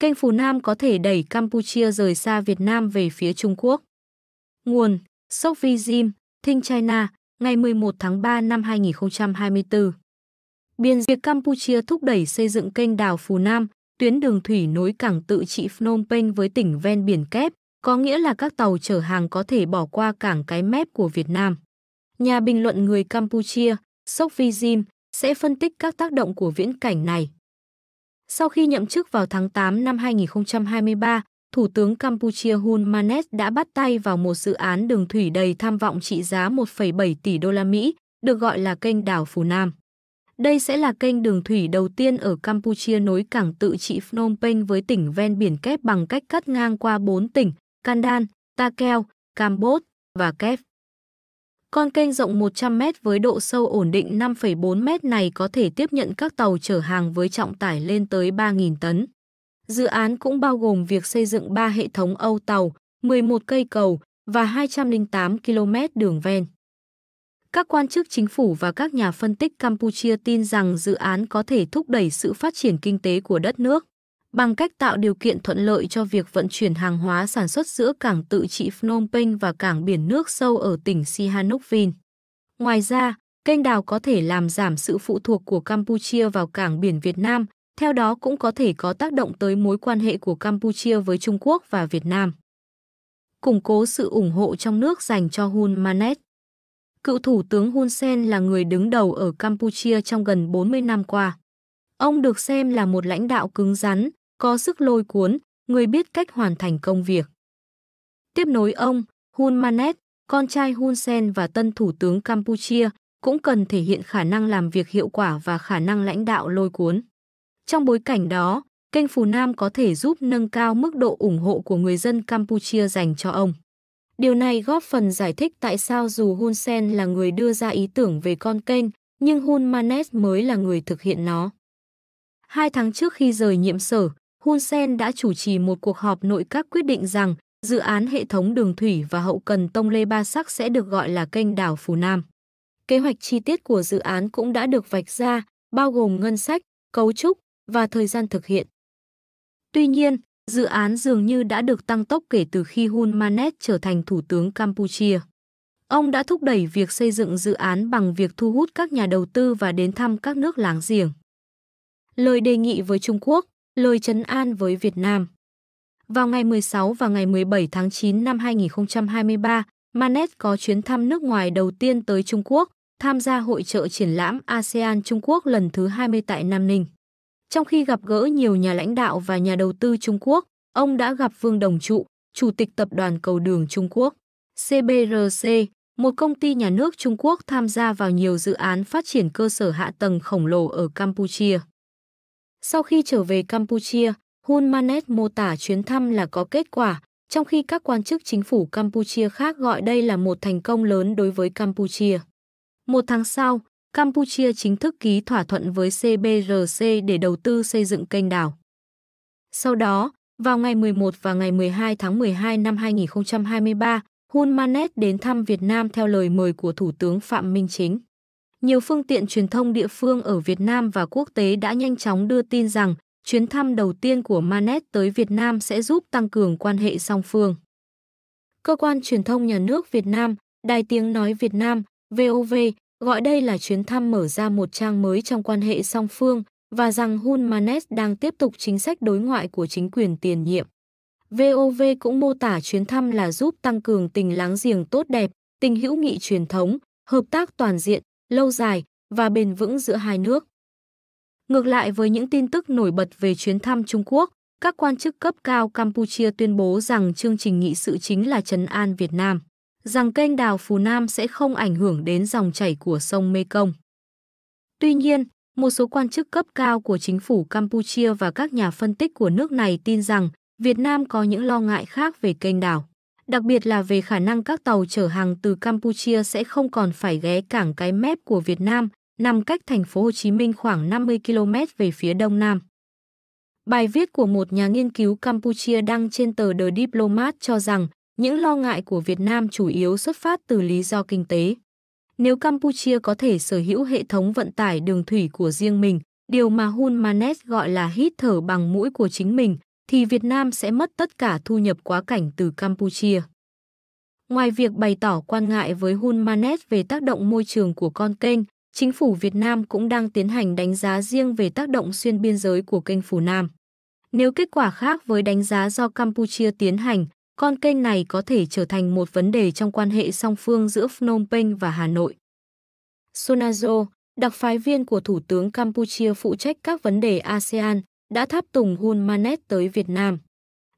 Kênh Phù Nam có thể đẩy Campuchia rời xa Việt Nam về phía Trung Quốc. Nguồn: Sofizim, Think China, ngày 11 tháng 3 năm 2024. Biên giới Campuchia thúc đẩy xây dựng kênh đào Phù Nam, tuyến đường thủy nối cảng tự trị Phnom Penh với tỉnh ven biển Kép, có nghĩa là các tàu chở hàng có thể bỏ qua cảng cái mép của Việt Nam. Nhà bình luận người Campuchia, Sofizim, sẽ phân tích các tác động của viễn cảnh này. Sau khi nhậm chức vào tháng 8 năm 2023, Thủ tướng Campuchia Hun Manet đã bắt tay vào một dự án đường thủy đầy tham vọng trị giá 1,7 tỷ đô la Mỹ, được gọi là kênh đảo Phù Nam. Đây sẽ là kênh đường thủy đầu tiên ở Campuchia nối cảng tự trị Phnom Penh với tỉnh ven biển Kép bằng cách cắt ngang qua 4 tỉnh Kandal, Takeo, Cambod và Kép. Con kênh rộng 100 mét với độ sâu ổn định 5,4 mét này có thể tiếp nhận các tàu chở hàng với trọng tải lên tới 3.000 tấn. Dự án cũng bao gồm việc xây dựng 3 hệ thống âu tàu, 11 cây cầu và 208 km đường ven. Các quan chức chính phủ và các nhà phân tích Campuchia tin rằng dự án có thể thúc đẩy sự phát triển kinh tế của đất nước bằng cách tạo điều kiện thuận lợi cho việc vận chuyển hàng hóa sản xuất giữa cảng tự trị Phnom Penh và cảng biển nước sâu ở tỉnh Sihanoukville. Ngoài ra, kênh đào có thể làm giảm sự phụ thuộc của Campuchia vào cảng biển Việt Nam, theo đó cũng có thể có tác động tới mối quan hệ của Campuchia với Trung Quốc và Việt Nam. Củng cố sự ủng hộ trong nước dành cho Hun Manet. Cựu Thủ tướng Hun Sen là người đứng đầu ở Campuchia trong gần 40 năm qua. Ông được xem là một lãnh đạo cứng rắn, có sức lôi cuốn, người biết cách hoàn thành công việc. Tiếp nối ông, Hun Manet, con trai Hun Sen và tân Thủ tướng Campuchia, cũng cần thể hiện khả năng làm việc hiệu quả và khả năng lãnh đạo lôi cuốn. Trong bối cảnh đó, kênh Phù Nam có thể giúp nâng cao mức độ ủng hộ của người dân Campuchia dành cho ông. Điều này góp phần giải thích tại sao dù Hun Sen là người đưa ra ý tưởng về con kênh, nhưng Hun Manet mới là người thực hiện nó. 2 tháng trước khi rời nhiệm sở, Hun Sen đã chủ trì một cuộc họp nội các quyết định rằng dự án hệ thống đường thủy và hậu cần Tông Lê Ba Sắc sẽ được gọi là kênh đảo Phù Nam. Kế hoạch chi tiết của dự án cũng đã được vạch ra, bao gồm ngân sách, cấu trúc và thời gian thực hiện. Tuy nhiên, dự án dường như đã được tăng tốc kể từ khi Hun Manet trở thành Thủ tướng Campuchia. Ông đã thúc đẩy việc xây dựng dự án bằng việc thu hút các nhà đầu tư và đến thăm các nước láng giềng. Lời đề nghị với Trung Quốc, lời trấn an với Việt Nam. Vào ngày 16 và ngày 17 tháng 9 năm 2023, Manet có chuyến thăm nước ngoài đầu tiên tới Trung Quốc, tham gia hội chợ triển lãm ASEAN Trung Quốc lần thứ 20 tại Nam Ninh. Trong khi gặp gỡ nhiều nhà lãnh đạo và nhà đầu tư Trung Quốc, ông đã gặp Vương Đồng Trụ, Chủ tịch Tập đoàn Cầu đường Trung Quốc, CBRC, một công ty nhà nước Trung Quốc tham gia vào nhiều dự án phát triển cơ sở hạ tầng khổng lồ ở Campuchia. Sau khi trở về Campuchia, Hun Manet mô tả chuyến thăm là có kết quả, trong khi các quan chức chính phủ Campuchia khác gọi đây là một thành công lớn đối với Campuchia. Một tháng sau, Campuchia chính thức ký thỏa thuận với CBRC để đầu tư xây dựng kênh đảo. Sau đó, vào ngày 11 và ngày 12 tháng 12 năm 2023, Hun Manet đến thăm Việt Nam theo lời mời của Thủ tướng Phạm Minh Chính. Nhiều phương tiện truyền thông địa phương ở Việt Nam và quốc tế đã nhanh chóng đưa tin rằng chuyến thăm đầu tiên của Manet tới Việt Nam sẽ giúp tăng cường quan hệ song phương. Cơ quan truyền thông nhà nước Việt Nam, Đài Tiếng Nói Việt Nam, VOV, gọi đây là chuyến thăm mở ra một trang mới trong quan hệ song phương và rằng Hun Manet đang tiếp tục chính sách đối ngoại của chính quyền tiền nhiệm. VOV cũng mô tả chuyến thăm là giúp tăng cường tình láng giềng tốt đẹp, tình hữu nghị truyền thống, hợp tác toàn diện, lâu dài và bền vững giữa hai nước. Ngược lại với những tin tức nổi bật về chuyến thăm Trung Quốc, các quan chức cấp cao Campuchia tuyên bố rằng chương trình nghị sự chính là trấn an Việt Nam, rằng kênh đào Phù Nam sẽ không ảnh hưởng đến dòng chảy của sông Mekong. Tuy nhiên, một số quan chức cấp cao của chính phủ Campuchia và các nhà phân tích của nước này tin rằng Việt Nam có những lo ngại khác về kênh đào, đặc biệt là về khả năng các tàu chở hàng từ Campuchia sẽ không còn phải ghé cảng cái mép của Việt Nam, nằm cách thành phố Hồ Chí Minh khoảng 50 km về phía đông nam. Bài viết của một nhà nghiên cứu Campuchia đăng trên tờ The Diplomat cho rằng những lo ngại của Việt Nam chủ yếu xuất phát từ lý do kinh tế. Nếu Campuchia có thể sở hữu hệ thống vận tải đường thủy của riêng mình, điều mà Hun Manet gọi là hít thở bằng mũi của chính mình, thì Việt Nam sẽ mất tất cả thu nhập quá cảnh từ Campuchia. Ngoài việc bày tỏ quan ngại với Hun Manet về tác động môi trường của con kênh, chính phủ Việt Nam cũng đang tiến hành đánh giá riêng về tác động xuyên biên giới của kênh Phù Nam. Nếu kết quả khác với đánh giá do Campuchia tiến hành, con kênh này có thể trở thành một vấn đề trong quan hệ song phương giữa Phnom Penh và Hà Nội. Sonazo, đặc phái viên của Thủ tướng Campuchia phụ trách các vấn đề ASEAN, đã tháp tùng Hun Manet tới Việt Nam.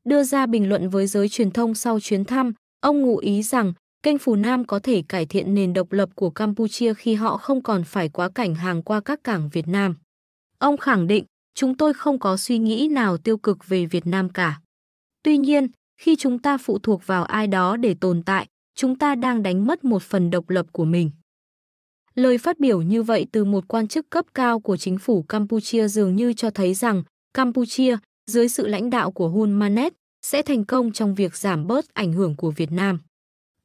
Đưa ra bình luận với giới truyền thông sau chuyến thăm, ông ngụ ý rằng kênh Phù Nam có thể cải thiện nền độc lập của Campuchia khi họ không còn phải quá cảnh hàng qua các cảng Việt Nam. Ông khẳng định, chúng tôi không có suy nghĩ nào tiêu cực về Việt Nam cả. Tuy nhiên, khi chúng ta phụ thuộc vào ai đó để tồn tại, chúng ta đang đánh mất một phần độc lập của mình. Lời phát biểu như vậy từ một quan chức cấp cao của chính phủ Campuchia dường như cho thấy rằng Campuchia, dưới sự lãnh đạo của Hun Manet, sẽ thành công trong việc giảm bớt ảnh hưởng của Việt Nam.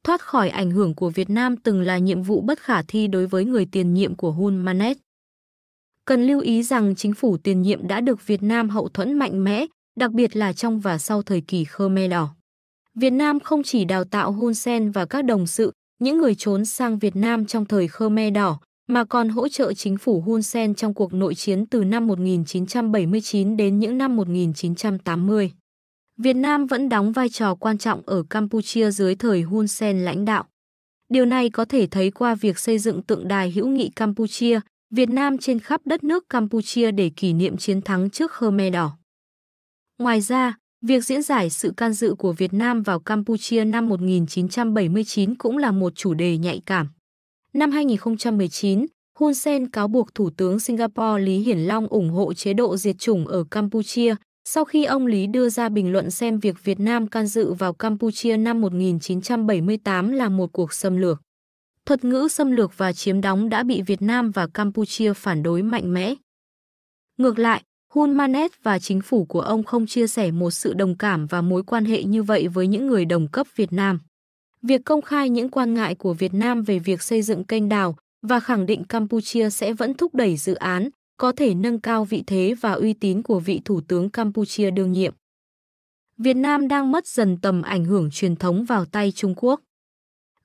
Thoát khỏi ảnh hưởng của Việt Nam từng là nhiệm vụ bất khả thi đối với người tiền nhiệm của Hun Manet. Cần lưu ý rằng chính phủ tiền nhiệm đã được Việt Nam hậu thuẫn mạnh mẽ, đặc biệt là trong và sau thời kỳ Khmer Đỏ. Việt Nam không chỉ đào tạo Hun Sen và các đồng sự, những người trốn sang Việt Nam trong thời Khmer Đỏ, mà còn hỗ trợ chính phủ Hun Sen trong cuộc nội chiến từ năm 1979 đến những năm 1980. Việt Nam vẫn đóng vai trò quan trọng ở Campuchia dưới thời Hun Sen lãnh đạo. Điều này có thể thấy qua việc xây dựng tượng đài hữu nghị Campuchia, Việt Nam trên khắp đất nước Campuchia để kỷ niệm chiến thắng trước Khmer Đỏ. Ngoài ra, việc diễn giải sự can dự của Việt Nam vào Campuchia năm 1979 cũng là một chủ đề nhạy cảm. Năm 2019, Hun Sen cáo buộc Thủ tướng Singapore Lý Hiển Long ủng hộ chế độ diệt chủng ở Campuchia sau khi ông Lý đưa ra bình luận xem việc Việt Nam can dự vào Campuchia năm 1978 là một cuộc xâm lược. Thuật ngữ xâm lược và chiếm đóng đã bị Việt Nam và Campuchia phản đối mạnh mẽ. Ngược lại, Hun Manet và chính phủ của ông không chia sẻ một sự đồng cảm và mối quan hệ như vậy với những người đồng cấp Việt Nam. Việc công khai những quan ngại của Việt Nam về việc xây dựng kênh đào và khẳng định Campuchia sẽ vẫn thúc đẩy dự án có thể nâng cao vị thế và uy tín của vị thủ tướng Campuchia đương nhiệm. Việt Nam đang mất dần tầm ảnh hưởng truyền thống vào tay Trung Quốc.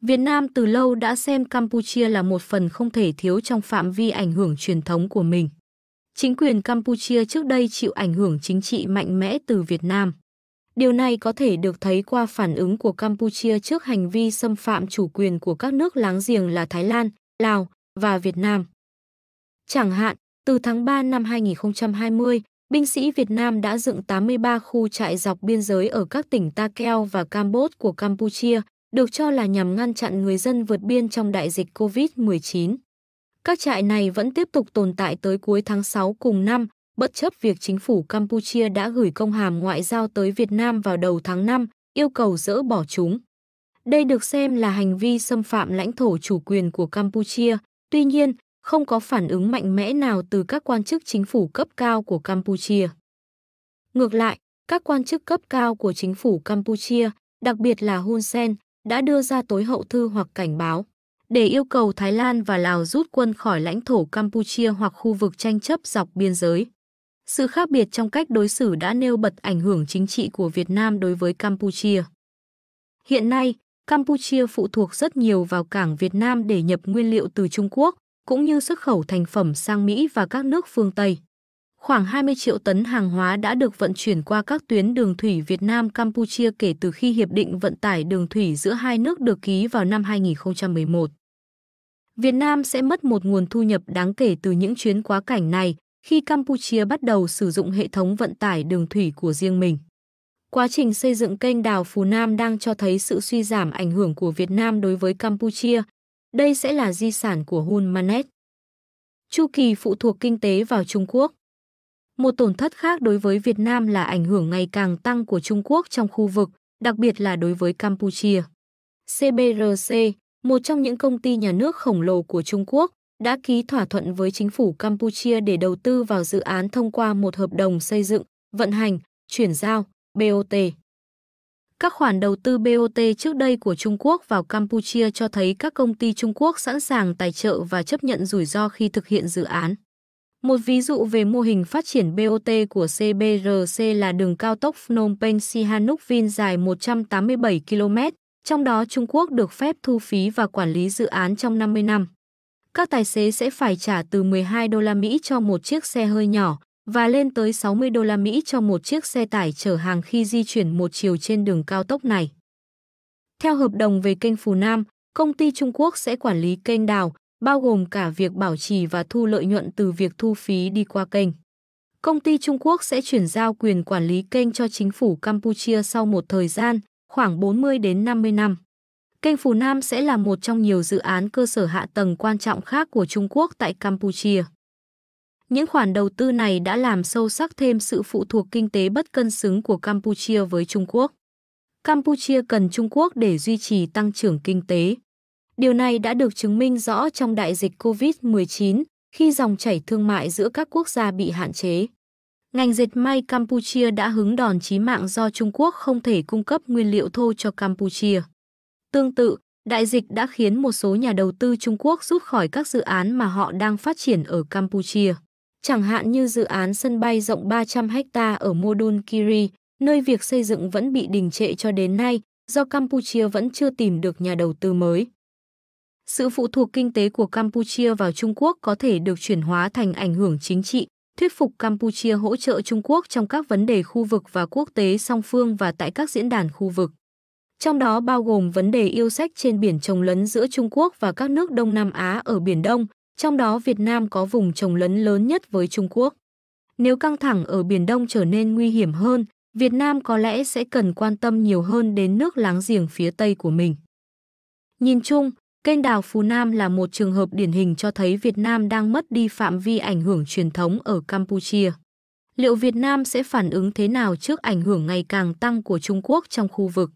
Việt Nam từ lâu đã xem Campuchia là một phần không thể thiếu trong phạm vi ảnh hưởng truyền thống của mình. Chính quyền Campuchia trước đây chịu ảnh hưởng chính trị mạnh mẽ từ Việt Nam. Điều này có thể được thấy qua phản ứng của Campuchia trước hành vi xâm phạm chủ quyền của các nước láng giềng là Thái Lan, Lào và Việt Nam. Chẳng hạn, từ tháng 3 năm 2020, binh sĩ Việt Nam đã dựng 83 khu trại dọc biên giới ở các tỉnh Takeo và Cambod của Campuchia, được cho là nhằm ngăn chặn người dân vượt biên trong đại dịch COVID-19. Các trại này vẫn tiếp tục tồn tại tới cuối tháng 6 cùng năm, bất chấp việc chính phủ Campuchia đã gửi công hàm ngoại giao tới Việt Nam vào đầu tháng 5, yêu cầu dỡ bỏ chúng. Đây được xem là hành vi xâm phạm lãnh thổ chủ quyền của Campuchia, tuy nhiên, không có phản ứng mạnh mẽ nào từ các quan chức chính phủ cấp cao của Campuchia. Ngược lại, các quan chức cấp cao của chính phủ Campuchia, đặc biệt là Hun Sen, đã đưa ra tối hậu thư hoặc cảnh báo để yêu cầu Thái Lan và Lào rút quân khỏi lãnh thổ Campuchia hoặc khu vực tranh chấp dọc biên giới. Sự khác biệt trong cách đối xử đã nêu bật ảnh hưởng chính trị của Việt Nam đối với Campuchia. Hiện nay, Campuchia phụ thuộc rất nhiều vào cảng Việt Nam để nhập nguyên liệu từ Trung Quốc, cũng như xuất khẩu thành phẩm sang Mỹ và các nước phương Tây. Khoảng 20 triệu tấn hàng hóa đã được vận chuyển qua các tuyến đường thủy Việt Nam-Campuchia kể từ khi Hiệp định Vận tải Đường thủy giữa hai nước được ký vào năm 2011. Việt Nam sẽ mất một nguồn thu nhập đáng kể từ những chuyến quá cảnh này khi Campuchia bắt đầu sử dụng hệ thống vận tải đường thủy của riêng mình. Quá trình xây dựng kênh đào Phù Nam đang cho thấy sự suy giảm ảnh hưởng của Việt Nam đối với Campuchia. Đây sẽ là di sản của Hun Manet. Chu kỳ phụ thuộc kinh tế vào Trung Quốc. Một tổn thất khác đối với Việt Nam là ảnh hưởng ngày càng tăng của Trung Quốc trong khu vực, đặc biệt là đối với Campuchia. CBRC, một trong những công ty nhà nước khổng lồ của Trung Quốc, đã ký thỏa thuận với chính phủ Campuchia để đầu tư vào dự án thông qua một hợp đồng xây dựng, vận hành, chuyển giao, BOT. Các khoản đầu tư BOT trước đây của Trung Quốc vào Campuchia cho thấy các công ty Trung Quốc sẵn sàng tài trợ và chấp nhận rủi ro khi thực hiện dự án. Một ví dụ về mô hình phát triển BOT của CBRC là đường cao tốc Phnom Penh - Sihanoukville dài 187 km, trong đó Trung Quốc được phép thu phí và quản lý dự án trong 50 năm. Các tài xế sẽ phải trả từ 12 đô la Mỹ cho một chiếc xe hơi nhỏ và lên tới 60 đô la Mỹ cho một chiếc xe tải chở hàng khi di chuyển một chiều trên đường cao tốc này. Theo hợp đồng về kênh Phù Nam, công ty Trung Quốc sẽ quản lý kênh đào, bao gồm cả việc bảo trì và thu lợi nhuận từ việc thu phí đi qua kênh. Công ty Trung Quốc sẽ chuyển giao quyền quản lý kênh cho chính phủ Campuchia sau một thời gian, khoảng 40 đến 50 năm. Kênh Phù Nam sẽ là một trong nhiều dự án cơ sở hạ tầng quan trọng khác của Trung Quốc tại Campuchia. Những khoản đầu tư này đã làm sâu sắc thêm sự phụ thuộc kinh tế bất cân xứng của Campuchia với Trung Quốc. Campuchia cần Trung Quốc để duy trì tăng trưởng kinh tế. Điều này đã được chứng minh rõ trong đại dịch COVID-19, khi dòng chảy thương mại giữa các quốc gia bị hạn chế. Ngành dệt may Campuchia đã hứng đòn chí mạng do Trung Quốc không thể cung cấp nguyên liệu thô cho Campuchia. Tương tự, đại dịch đã khiến một số nhà đầu tư Trung Quốc rút khỏi các dự án mà họ đang phát triển ở Campuchia. Chẳng hạn như dự án sân bay rộng 300 ha ở Mondulkiri, nơi việc xây dựng vẫn bị đình trệ cho đến nay do Campuchia vẫn chưa tìm được nhà đầu tư mới. Sự phụ thuộc kinh tế của Campuchia vào Trung Quốc có thể được chuyển hóa thành ảnh hưởng chính trị, thuyết phục Campuchia hỗ trợ Trung Quốc trong các vấn đề khu vực và quốc tế song phương và tại các diễn đàn khu vực. Trong đó bao gồm vấn đề yêu sách trên biển chồng lấn giữa Trung Quốc và các nước Đông Nam Á ở Biển Đông, trong đó Việt Nam có vùng chồng lấn lớn nhất với Trung Quốc. Nếu căng thẳng ở Biển Đông trở nên nguy hiểm hơn, Việt Nam có lẽ sẽ cần quan tâm nhiều hơn đến nước láng giềng phía Tây của mình. Nhìn chung, kênh đào Phù Nam là một trường hợp điển hình cho thấy Việt Nam đang mất đi phạm vi ảnh hưởng truyền thống ở Campuchia. Liệu Việt Nam sẽ phản ứng thế nào trước ảnh hưởng ngày càng tăng của Trung Quốc trong khu vực?